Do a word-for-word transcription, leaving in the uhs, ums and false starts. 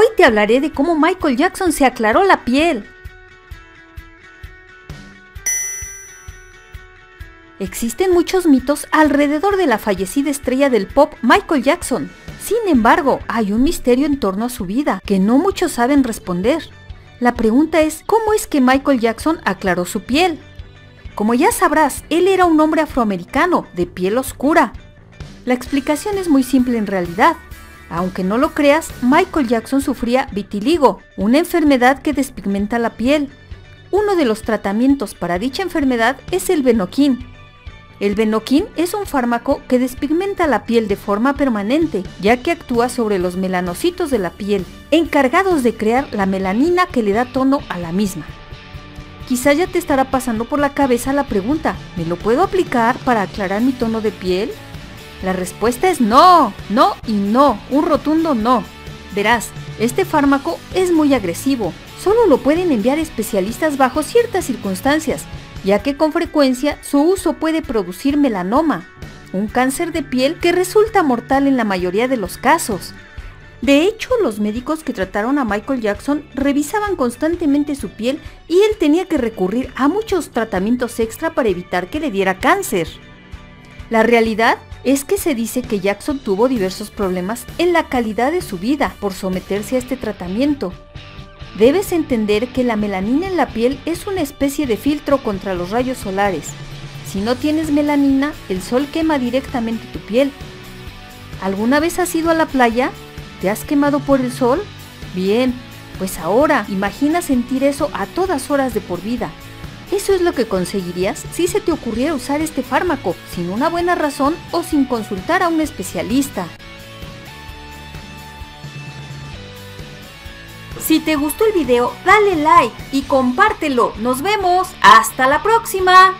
Hoy te hablaré de cómo Michael Jackson se aclaró la piel. Existen muchos mitos alrededor de la fallecida estrella del pop Michael Jackson. Sin embargo, hay un misterio en torno a su vida que no muchos saben responder. La pregunta es, ¿cómo es que Michael Jackson aclaró su piel? Como ya sabrás, él era un hombre afroamericano de piel oscura. La explicación es muy simple en realidad. Aunque no lo creas, Michael Jackson sufría vitiligo, una enfermedad que despigmenta la piel. Uno de los tratamientos para dicha enfermedad es el benoquín. El benoquín es un fármaco que despigmenta la piel de forma permanente, ya que actúa sobre los melanocitos de la piel, encargados de crear la melanina que le da tono a la misma. Quizá ya te estará pasando por la cabeza la pregunta, ¿me lo puedo aplicar para aclarar mi tono de piel? La respuesta es no, no y no, un rotundo no. Verás, este fármaco es muy agresivo, solo lo pueden enviar especialistas bajo ciertas circunstancias, ya que con frecuencia su uso puede producir melanoma, un cáncer de piel que resulta mortal en la mayoría de los casos. De hecho, los médicos que trataron a Michael Jackson revisaban constantemente su piel y él tenía que recurrir a muchos tratamientos extra para evitar que le diera cáncer. La realidad es que se dice que Jackson tuvo diversos problemas en la calidad de su vida por someterse a este tratamiento. Debes entender que la melanina en la piel es una especie de filtro contra los rayos solares. Si no tienes melanina, el sol quema directamente tu piel. ¿Alguna vez has ido a la playa? ¿Te has quemado por el sol? Bien, pues ahora imagina sentir eso a todas horas de por vida. Eso es lo que conseguirías si se te ocurriera usar este fármaco, sin una buena razón o sin consultar a un especialista. Si te gustó el video, dale like y compártelo. Nos vemos. ¡Hasta la próxima!